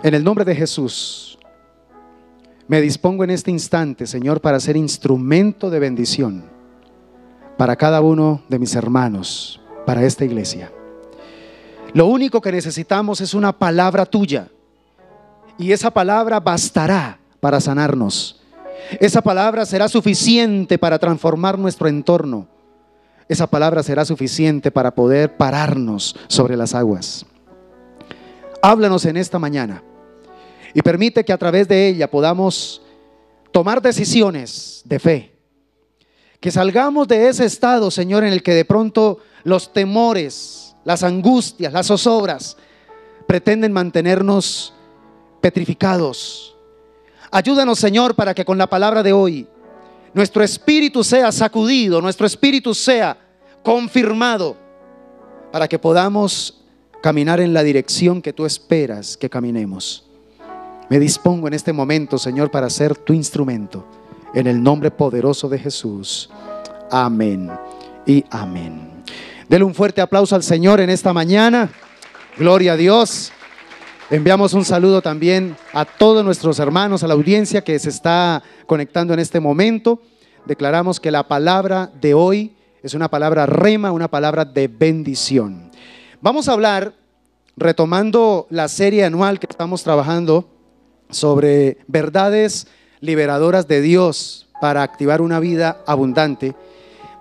En el nombre de Jesús, me dispongo en este instante, Señor, para ser instrumento de bendición para cada uno de mis hermanos, para esta iglesia. Lo único que necesitamos es una palabra tuya, y esa palabra bastará para sanarnos. Esa palabra será suficiente para transformar nuestro entorno. Esa palabra será suficiente para poder pararnos sobre las aguas. Háblanos en esta mañana y permite que a través de ella podamos tomar decisiones de fe. Que salgamos de ese estado, Señor, en el que de pronto los temores, las angustias, las zozobras pretenden mantenernos petrificados. Ayúdanos, Señor, para que con la palabra de hoy nuestro espíritu sea sacudido, nuestro espíritu sea confirmado, para que podamos caminar en la dirección que tú esperas que caminemos. Me dispongo en este momento, Señor, para ser tu instrumento, en el nombre poderoso de Jesús. Amén y amén. Dele un fuerte aplauso al Señor en esta mañana. Gloria a Dios. Enviamos un saludo también a todos nuestros hermanos, a la audiencia que se está conectando en este momento. Declaramos que la palabra de hoy es una palabra rema, una palabra de bendición. Vamos a hablar, retomando la serie anual que estamos trabajando sobre verdades liberadoras de Dios para activar una vida abundante.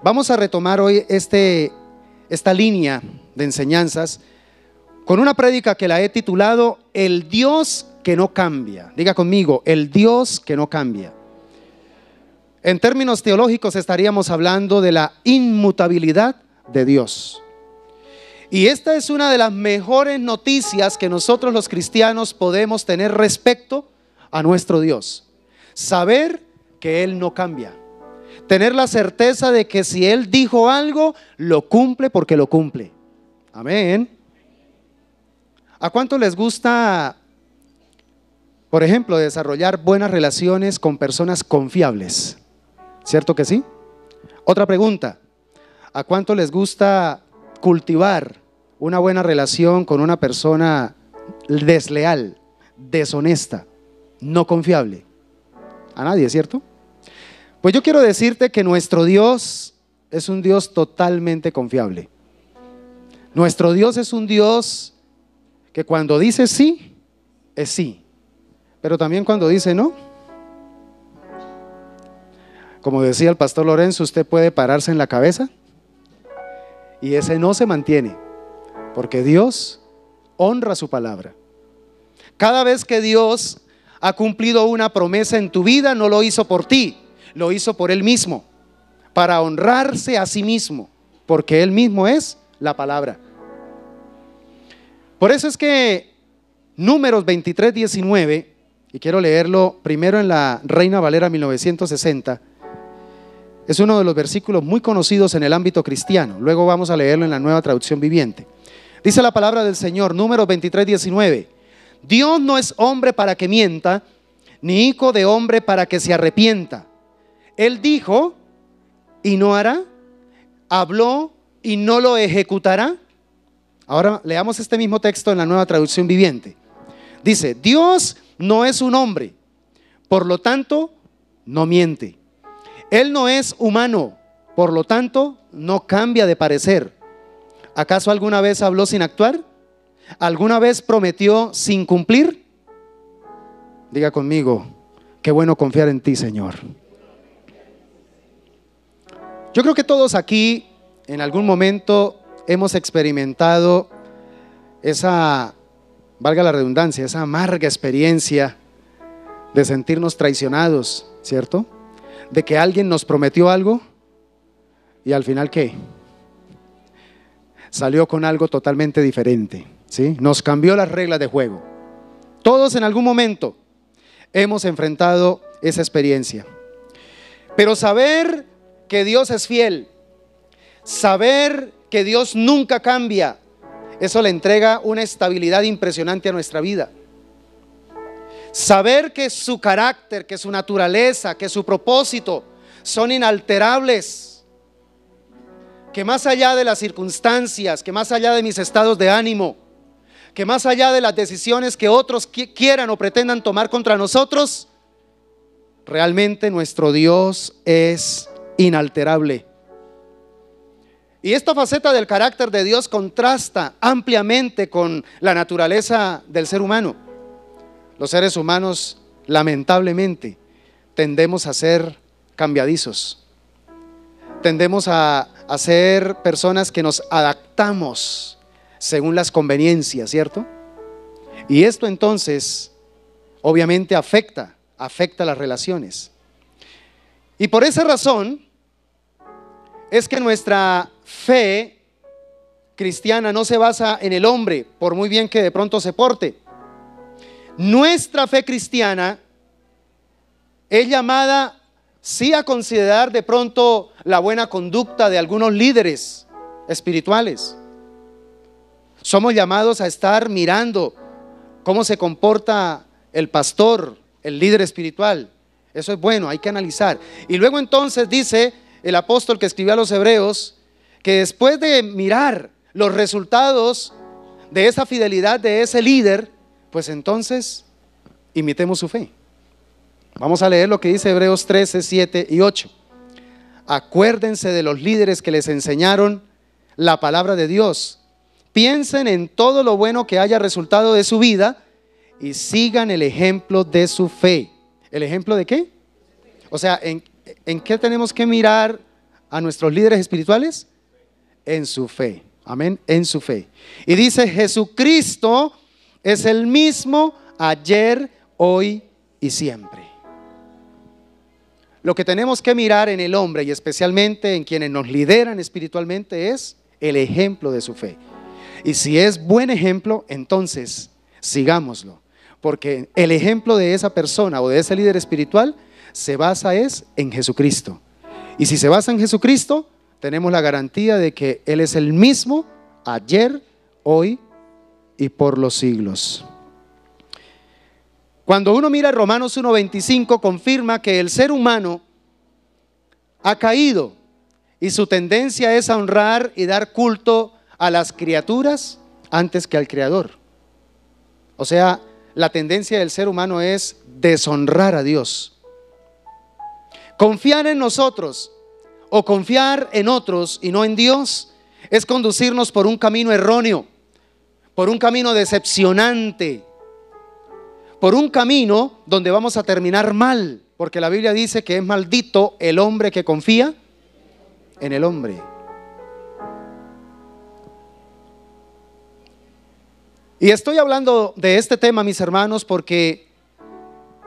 Vamos a retomar hoy esta línea de enseñanzas con una prédica que la he titulado El Dios que no cambia. Diga conmigo, el Dios que no cambia. En términos teológicos estaríamos hablando de la inmutabilidad de Dios. Y esta es una de las mejores noticias que nosotros los cristianos podemos tener respecto a nuestro Dios. Saber que Él no cambia. Tener la certeza de que si Él dijo algo, lo cumple porque lo cumple. Amén. ¿A cuánto les gusta, por ejemplo, desarrollar buenas relaciones con personas confiables? ¿Cierto que sí? Otra pregunta, ¿a cuánto les gusta cultivar una buena relación con una persona desleal, deshonesta, no confiable? A nadie, ¿cierto? Pues yo quiero decirte que nuestro Dios es un Dios totalmente confiable. Nuestro Dios es un Dios que cuando dice sí, es sí, pero también cuando dice no. Como decía el pastor Lorenzo, usted puede pararse en la cabeza y ese no se mantiene, porque Dios honra su palabra. Cada vez que Dios ha cumplido una promesa en tu vida, no lo hizo por ti, lo hizo por Él mismo, para honrarse a sí mismo, porque Él mismo es la palabra. Por eso es que Números 23, 19, y quiero leerlo primero en la Reina Valera 1960, es uno de los versículos muy conocidos en el ámbito cristiano. Luego vamos a leerlo en la Nueva Traducción Viviente. Dice la palabra del Señor, Números 23, 19, Dios no es hombre para que mienta, ni hijo de hombre para que se arrepienta. Él dijo y no hará, habló y no lo ejecutará. Ahora leamos este mismo texto en la Nueva Traducción Viviente. Dice, Dios no es un hombre, por lo tanto, no miente. Él no es humano, por lo tanto, no cambia de parecer. ¿Acaso alguna vez habló sin actuar? ¿Alguna vez prometió sin cumplir? Diga conmigo, qué bueno confiar en ti, Señor. Yo creo que todos aquí, en algún momento, hemos experimentado esa, valga la redundancia, esa amarga experiencia de sentirnos traicionados, ¿cierto? De que alguien nos prometió algo y al final, ¿qué? Salió con algo totalmente diferente, ¿sí? Nos cambió las reglas de juego. Todos en algún momento hemos enfrentado esa experiencia. Pero saber que Dios es fiel, saber que Dios nunca cambia, eso le entrega una estabilidad impresionante a nuestra vida. Saber que su carácter, que su naturaleza, que su propósito son inalterables, que más allá de las circunstancias, que más allá de mis estados de ánimo, que más allá de las decisiones que otros quieran o pretendan tomar contra nosotros, realmente nuestro Dios es inalterable. Y esta faceta del carácter de Dios contrasta ampliamente con la naturaleza del ser humano. Los seres humanos, lamentablemente, tendemos a ser cambiadizos. Tendemos a ser personas que nos adaptamos según las conveniencias, ¿cierto? Y esto entonces, obviamente, afecta las relaciones. Y por esa razón es que nuestra fe cristiana no se basa en el hombre, por muy bien que de pronto se porte. Nuestra fe cristiana es llamada sí a considerar de pronto la buena conducta de algunos líderes espirituales. Somos llamados a estar mirando cómo se comporta el pastor, el líder espiritual. Eso es bueno, hay que analizar. Y luego entonces dice el apóstol que escribió a los hebreos que después de mirar los resultados de esa fidelidad de ese líder, pues entonces imitemos su fe. Vamos a leer lo que dice Hebreos 13, 7 y 8. Acuérdense de los líderes que les enseñaron la palabra de Dios. Piensen en todo lo bueno que haya resultado de su vida y sigan el ejemplo de su fe. ¿El ejemplo de qué? O sea, ¿en qué tenemos que mirar a nuestros líderes espirituales? En su fe. Amén, en su fe. Y dice, Jesucristo es el mismo ayer, hoy y siempre. Lo que tenemos que mirar en el hombre y especialmente en quienes nos lideran espiritualmente es el ejemplo de su fe. Y si es buen ejemplo, entonces sigámoslo. Porque el ejemplo de esa persona o de ese líder espiritual se basa es en Jesucristo. Y si se basa en Jesucristo, tenemos la garantía de que Él es el mismo ayer, hoy y por los siglos. Cuando uno mira Romanos 1:25, confirma que el ser humano ha caído y su tendencia es a honrar y dar culto a las criaturas antes que al Creador. O sea, la tendencia del ser humano es deshonrar a Dios. Confiar en nosotros o confiar en otros y no en Dios es conducirnos por un camino erróneo, por un camino decepcionante, por un camino donde vamos a terminar mal, porque la Biblia dice que es maldito el hombre que confía en el hombre. Y estoy hablando de este tema, mis hermanos, porque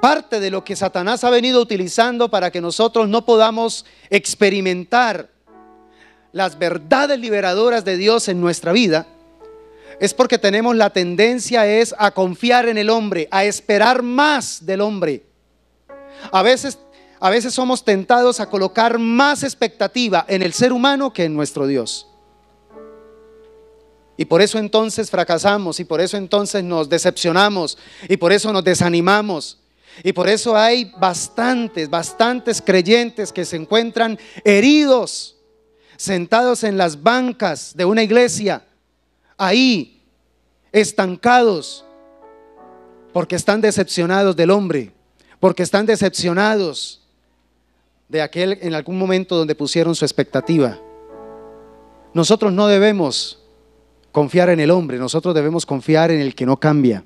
parte de lo que Satanás ha venido utilizando para que nosotros no podamos experimentar las verdades liberadoras de Dios en nuestra vida es porque tenemos la tendencia es a confiar en el hombre, a esperar más del hombre. A veces somos tentados a colocar más expectativa en el ser humano que en nuestro Dios. Y por eso entonces fracasamos, y por eso entonces nos decepcionamos, y por eso nos desanimamos. Y por eso hay bastantes creyentes que se encuentran heridos, sentados en las bancas de una iglesia, ahí, estancados, porque están decepcionados del hombre, porque están decepcionados de aquel en algún momento donde pusieron su expectativa. Nosotros no debemos confiar en el hombre, nosotros debemos confiar en el que no cambia,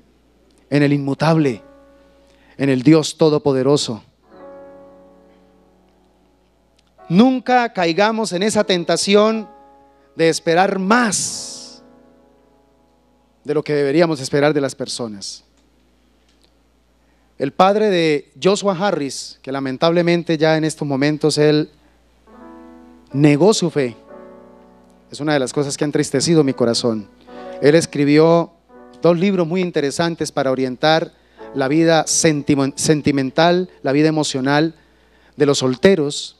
en el inmutable, en el Dios Todopoderoso. Nunca caigamos en esa tentación de esperar más de lo que deberíamos esperar de las personas. El padre de Joshua Harris, que lamentablemente ya en estos momentos él negó su fe, es una de las cosas que ha entristecido mi corazón. Él escribió 2 libros muy interesantes para orientar la vida sentimental, la vida emocional de los solteros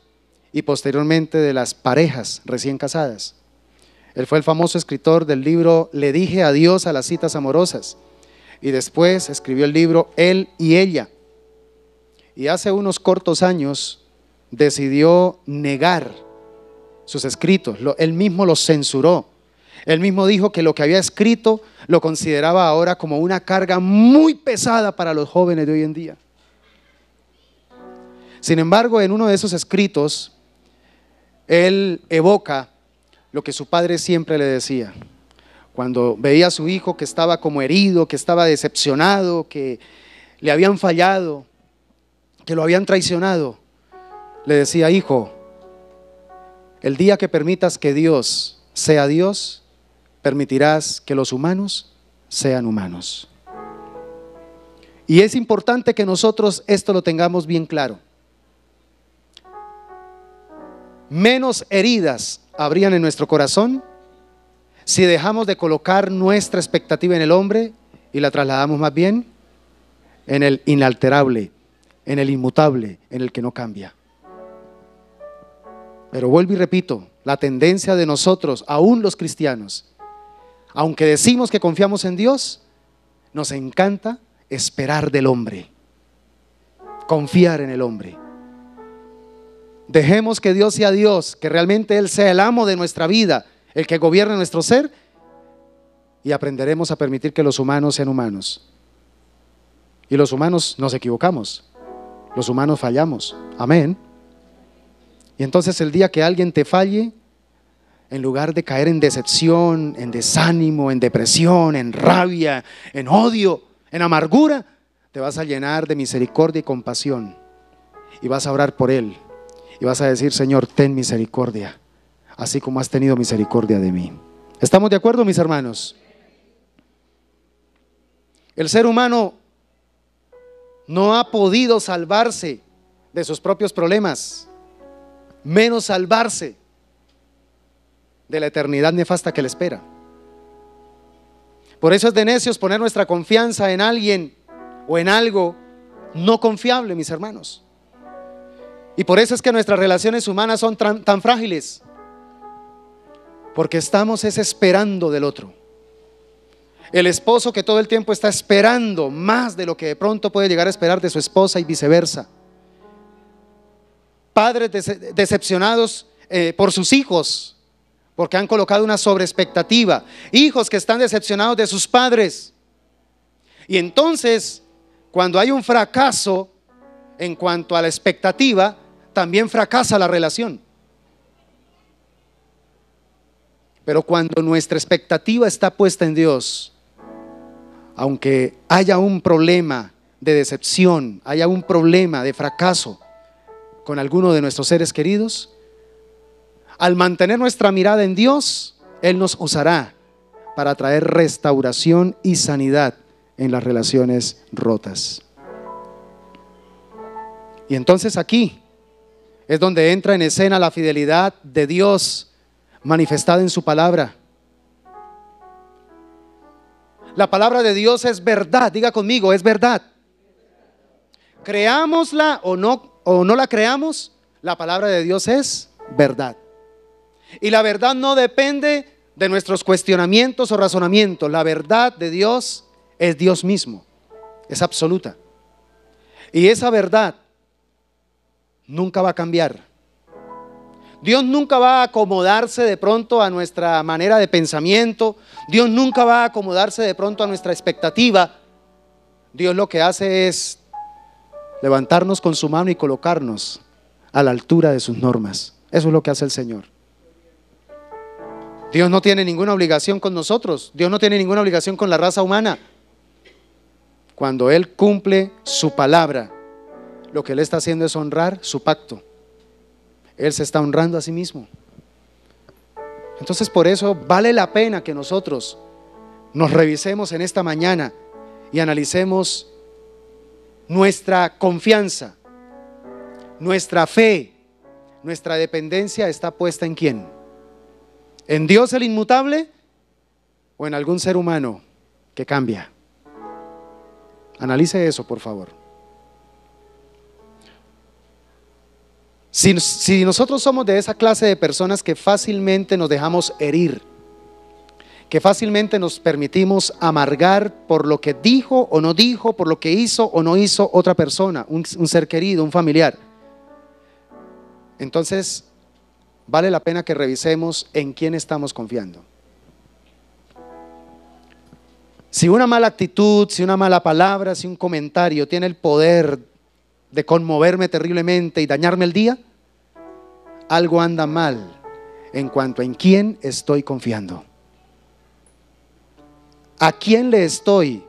y posteriormente de las parejas recién casadas. Él fue el famoso escritor del libro Le dije adiós a las citas amorosas y después escribió el libro Él y ella. Y hace unos cortos años decidió negar sus escritos, él mismo los censuró. Él mismo dijo que lo que había escrito lo consideraba ahora como una carga muy pesada para los jóvenes de hoy en día. Sin embargo, en uno de esos escritos, él evoca lo que su padre siempre le decía. Cuando veía a su hijo que estaba como herido, que estaba decepcionado, que le habían fallado, que lo habían traicionado, le decía: hijo, el día que permitas que Dios sea Dios, permitirás que los humanos sean humanos. Y es importante que nosotros esto lo tengamos bien claro. Menos heridas habrían en nuestro corazón si dejamos de colocar nuestra expectativa en el hombre y la trasladamos más bien en el inalterable, en el inmutable, en el que no cambia. Pero vuelvo y repito, la tendencia de nosotros, aún los cristianos, aunque decimos que confiamos en Dios, nos encanta esperar del hombre, confiar en el hombre. Dejemos que Dios sea Dios, que realmente Él sea el amo de nuestra vida, el que gobierne nuestro ser, y aprenderemos a permitir que los humanos sean humanos. Y los humanos nos equivocamos, los humanos fallamos, amén. Y entonces el día que alguien te falle, en lugar de caer en decepción, en desánimo, en depresión, en rabia, en odio, en amargura, te vas a llenar de misericordia y compasión, y vas a orar por él, y vas a decir: Señor, ten misericordia, así como has tenido misericordia de mí. ¿Estamos de acuerdo, mis hermanos? El ser humano no ha podido salvarse de sus propios problemas, menos salvarse de la eternidad nefasta que le espera. Por eso es de necios poner nuestra confianza en alguien o en algo no confiable, mis hermanos. Y por eso es que nuestras relaciones humanas son tan frágiles, porque estamos esperando del otro. El esposo que todo el tiempo está esperando más de lo que de pronto puede llegar a esperar de su esposa, y viceversa. Padres decepcionados por sus hijos, porque han colocado una sobreexpectativa. Hijos que están decepcionados de sus padres. Y entonces, cuando hay un fracaso en cuanto a la expectativa, también fracasa la relación. Pero cuando nuestra expectativa está puesta en Dios, aunque haya un problema de decepción, haya un problema de fracaso con alguno de nuestros seres queridos, al mantener nuestra mirada en Dios, Él nos usará para traer restauración y sanidad en las relaciones rotas. Y entonces aquí es donde entra en escena la fidelidad de Dios manifestada en su palabra. La palabra de Dios es verdad, diga conmigo, es verdad. Creámosla o no la creamos, la palabra de Dios es verdad. Y la verdad no depende de nuestros cuestionamientos o razonamientos. La verdad de Dios es Dios mismo, es absoluta. Y esa verdad nunca va a cambiar. Dios nunca va a acomodarse de pronto a nuestra manera de pensamiento. Dios nunca va a acomodarse de pronto a nuestra expectativa. Dios lo que hace es levantarnos con su mano y colocarnos a la altura de sus normas. Eso es lo que hace el Señor. Dios no tiene ninguna obligación con nosotros. Dios no tiene ninguna obligación con la raza humana. Cuando Él cumple su palabra, lo que Él está haciendo es honrar su pacto. Él se está honrando a sí mismo. Entonces, por eso vale la pena que nosotros nos revisemos en esta mañana y analicemos nuestra confianza, nuestra fe, nuestra dependencia está puesta en ¿quién? ¿En Dios el inmutable o en algún ser humano que cambia? Analice eso, por favor. Si nosotros somos de esa clase de personas que fácilmente nos dejamos herir, que fácilmente nos permitimos amargar por lo que dijo o no dijo, por lo que hizo o no hizo otra persona, un ser querido, un familiar. Entonces, vale la pena que revisemos en quién estamos confiando. Si una mala actitud, si una mala palabra, si un comentario tiene el poder de conmoverme terriblemente y dañarme el día, algo anda mal en cuanto a en quién estoy confiando. ¿A quién le estoy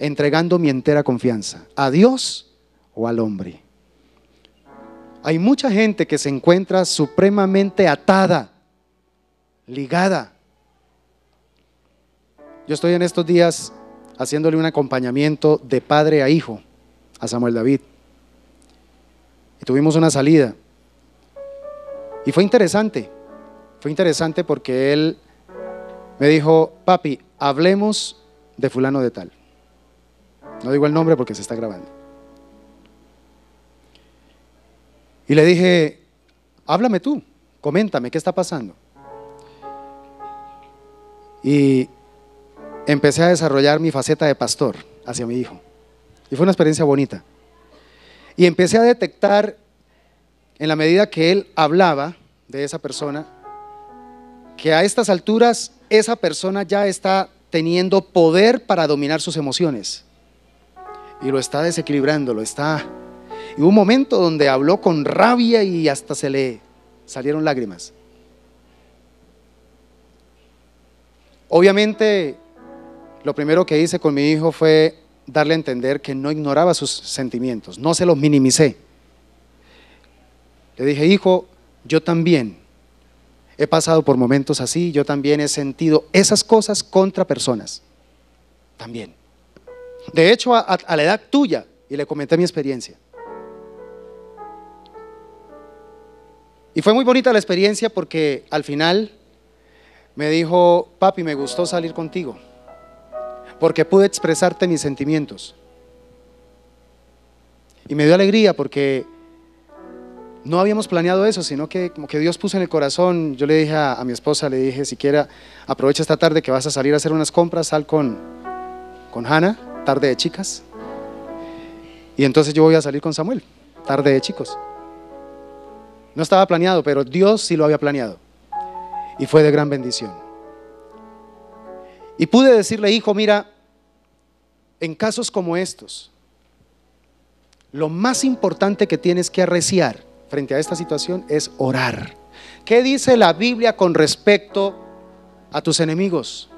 entregando mi entera confianza? ¿A Dios o al hombre? Hay mucha gente que se encuentra supremamente atada, ligada. Yo estoy en estos días haciéndole un acompañamiento de padre a hijo a Samuel David. Y tuvimos una salida. Y fue interesante porque él me dijo, papi, hablemos de fulano de tal. No digo el nombre porque se está grabando. Y le dije, háblame tú, coméntame qué está pasando. Y empecé a desarrollar mi faceta de pastor hacia mi hijo. Y fue una experiencia bonita. Y empecé a detectar, en la medida que él hablaba de esa persona, que a estas alturas esa persona ya está teniendo poder para dominar sus emociones y lo está desequilibrando, y hubo un momento donde habló con rabia y hasta se le salieron lágrimas. Obviamente lo primero que hice con mi hijo fue darle a entender que no ignoraba sus sentimientos, no se los minimicé. Le dije, hijo, yo también he pasado por momentos así, yo también he sentido esas cosas contra personas, también. De hecho, a la edad tuya, y le comenté mi experiencia. Y fue muy bonita la experiencia porque al final me dijo, papi, me gustó salir contigo, porque pude expresarte mis sentimientos. Y me dio alegría porque no habíamos planeado eso, sino que como que Dios puso en el corazón. Yo le dije a mi esposa, le dije, siquiera aprovecha esta tarde que vas a salir a hacer unas compras, sal con Hannah, tarde de chicas. Y entonces yo voy a salir con Samuel, tarde de chicos. No estaba planeado, pero Dios sí lo había planeado. Y fue de gran bendición. Y pude decirle, hijo, mira, en casos como estos, lo más importante que tienes que arreciar frente a esta situación es orar. ¿Qué dice la Biblia con respecto a tus enemigos?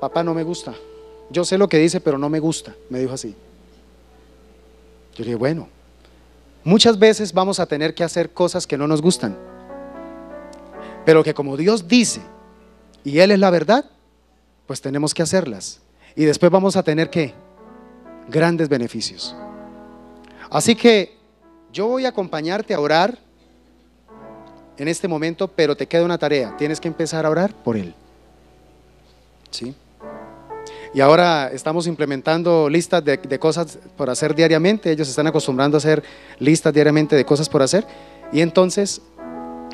Papá, no me gusta. Yo sé lo que dice, pero no me gusta, me dijo así. Yo le dije, bueno, muchas veces vamos a tener que hacer cosas que no nos gustan, pero que como Dios dice y Él es la verdad, pues tenemos que hacerlas. Y después vamos a tener que grandes beneficios. Así que yo voy a acompañarte a orar en este momento, pero te queda una tarea. Tienes que empezar a orar por él. ¿Sí? Y ahora estamos implementando listas de cosas por hacer diariamente. Ellos están acostumbrando a hacer listas diariamente de cosas por hacer. Y entonces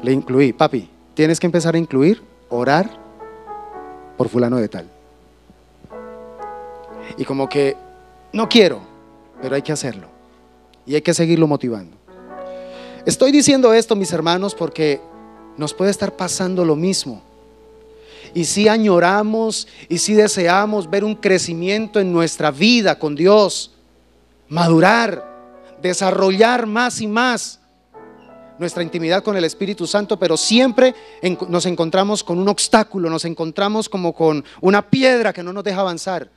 le incluí, papi, tienes que empezar a incluir, orar por fulano de tal. Y como que no quiero, pero hay que hacerlo. Y hay que seguirlo motivando. Estoy diciendo esto, mis hermanos, porque nos puede estar pasando lo mismo. Y si añoramos y si deseamos ver un crecimiento en nuestra vida con Dios, madurar, desarrollar más y más nuestra intimidad con el Espíritu Santo, pero siempre nos encontramos con un obstáculo, nos encontramos como con una piedra que no nos deja avanzar.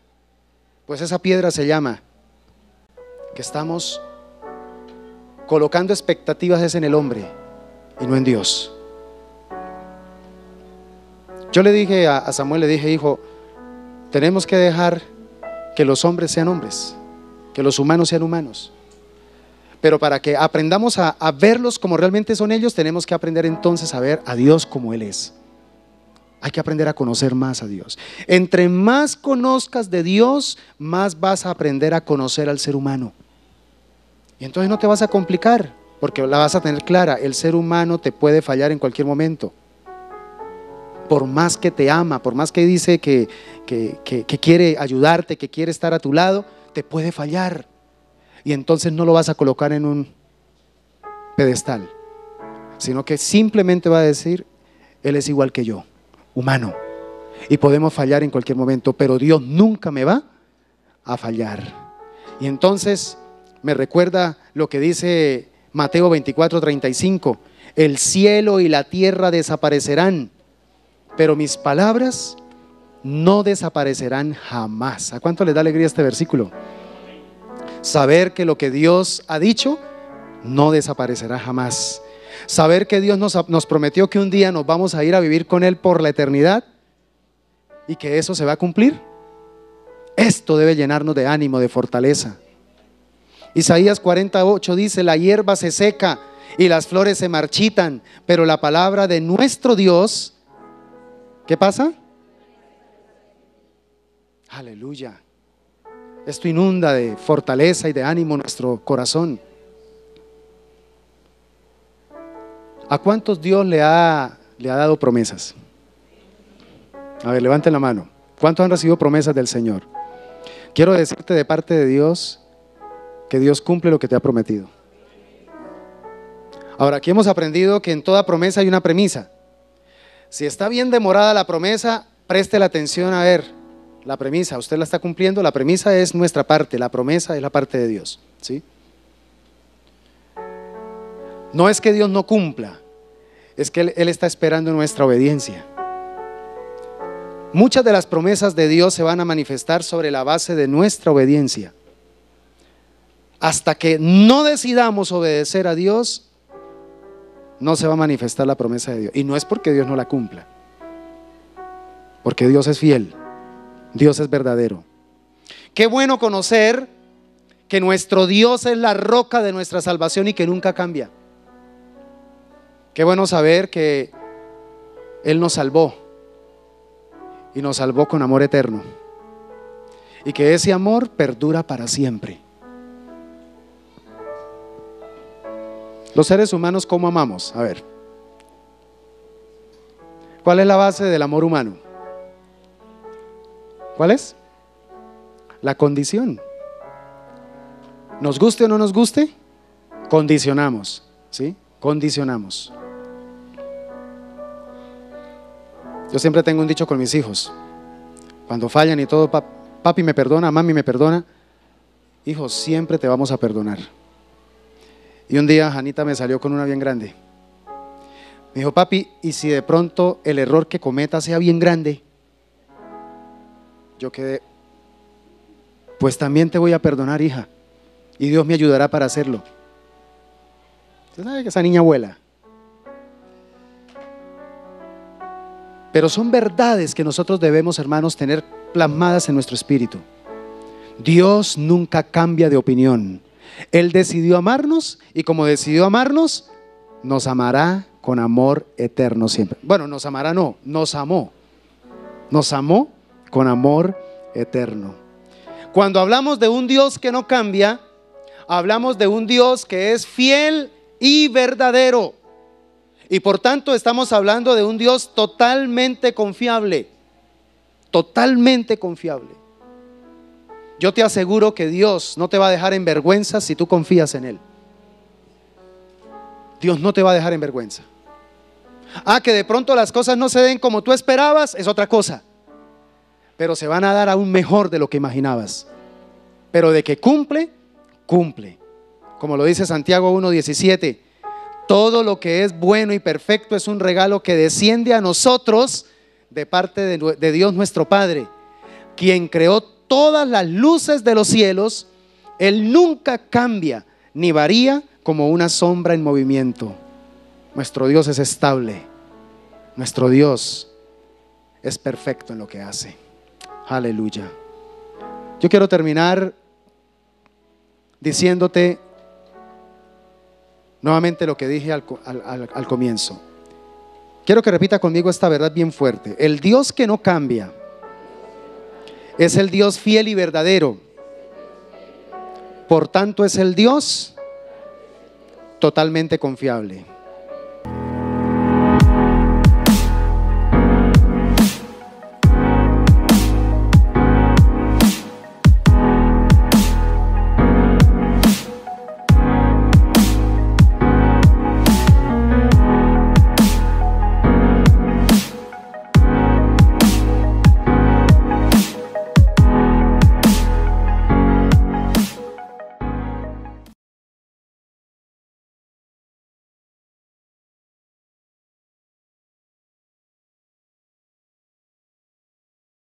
Pues esa piedra se llama que estamos colocando expectativas es en el hombre y no en Dios. Yo le dije a Samuel, le dije, hijo, tenemos que dejar que los hombres sean hombres, que los humanos sean humanos. Pero para que aprendamos a verlos como realmente son ellos, tenemos que aprender entonces a ver a Dios como Él es. Hay que aprender a conocer más a Dios. Entre más conozcas de Dios, más vas a aprender a conocer al ser humano. Y entonces no te vas a complicar, porque la vas a tener clara. El ser humano te puede fallar en cualquier momento. Por más que te ama, por más que dice que quiere ayudarte, que quiere estar a tu lado, te puede fallar. Y entonces no lo vas a colocar en un pedestal, sino que simplemente va a decir, Él es igual que yo, humano. y podemos fallar en cualquier momento, pero Dios nunca me va a fallar. Y entonces me recuerda lo que dice Mateo 24:35, el cielo y la tierra desaparecerán, pero mis palabras no desaparecerán jamás. ¿A cuánto les da alegría este versículo? Saber que lo que Dios ha dicho no desaparecerá jamás. Saber que Dios nos prometió que un día nos vamos a ir a vivir con Él por la eternidad y que eso se va a cumplir. Esto debe llenarnos de ánimo, de fortaleza. Isaías 48 dice: la hierba se seca y las flores se marchitan, pero la palabra de nuestro Dios, ¿qué pasa? Aleluya. Esto inunda de fortaleza y de ánimo nuestro corazón. ¿A cuántos Dios le ha dado promesas? A ver, levanten la mano. ¿Cuántos han recibido promesas del Señor? Quiero decirte de parte de Dios que Dios cumple lo que te ha prometido. Ahora, aquí hemos aprendido que en toda promesa hay una premisa. Si está bien demorada la promesa, preste la atención a ver la premisa. Usted la está cumpliendo, la premisa es nuestra parte, la promesa es la parte de Dios, ¿sí? No es que Dios no cumpla, es que Él está esperando nuestra obediencia. Muchas de las promesas de Dios se van a manifestar sobre la base de nuestra obediencia. Hasta que no decidamos obedecer a Dios, no se va a manifestar la promesa de Dios. Y no es porque Dios no la cumpla, porque Dios es fiel, Dios es verdadero. Qué bueno conocer que nuestro Dios es la roca de nuestra salvación y que nunca cambia. Qué bueno saber que Él nos salvó y nos salvó con amor eterno y que ese amor perdura para siempre. Los seres humanos, ¿cómo amamos? A ver, ¿cuál es la base del amor humano? ¿Cuál es? La condición. Nos guste o no nos guste, condicionamos, ¿sí? Condicionamos. Yo siempre tengo un dicho con mis hijos, cuando fallan y todo: papi me perdona, mami me perdona. Hijos, siempre te vamos a perdonar. Y un día Janita me salió con una bien grande. Me dijo: papi, ¿y si de pronto el error que cometa sea bien grande? Yo quedé: pues también te voy a perdonar, hija, y Dios me ayudará para hacerlo. Usted sabe que esa niña vuela. Pero son verdades que nosotros debemos, hermanos, tener plasmadas en nuestro espíritu. Dios nunca cambia de opinión. Él decidió amarnos y como decidió amarnos, nos amará con amor eterno siempre. Bueno, nos amará no, nos amó. Nos amó con amor eterno. Cuando hablamos de un Dios que no cambia, hablamos de un Dios que es fiel y verdadero. Y por tanto estamos hablando de un Dios totalmente confiable. Totalmente confiable. Yo te aseguro que Dios no te va a dejar en vergüenza si tú confías en Él. Dios no te va a dejar en vergüenza. Ah, que de pronto las cosas no se den como tú esperabas, es otra cosa. Pero se van a dar aún mejor de lo que imaginabas. Pero de que cumple, cumple. Como lo dice Santiago 1:17, todo lo que es bueno y perfecto es un regalo que desciende a nosotros de parte de Dios nuestro Padre, quien creó todas las luces de los cielos. Él nunca cambia ni varía como una sombra en movimiento. Nuestro Dios es estable. Nuestro Dios es perfecto en lo que hace. Aleluya. Yo quiero terminar diciéndote nuevamente lo que dije al comienzo. Quiero que repita conmigo esta verdad bien fuerte. El Dios que no cambia es el Dios fiel y verdadero. Por tanto, es el Dios totalmente confiable.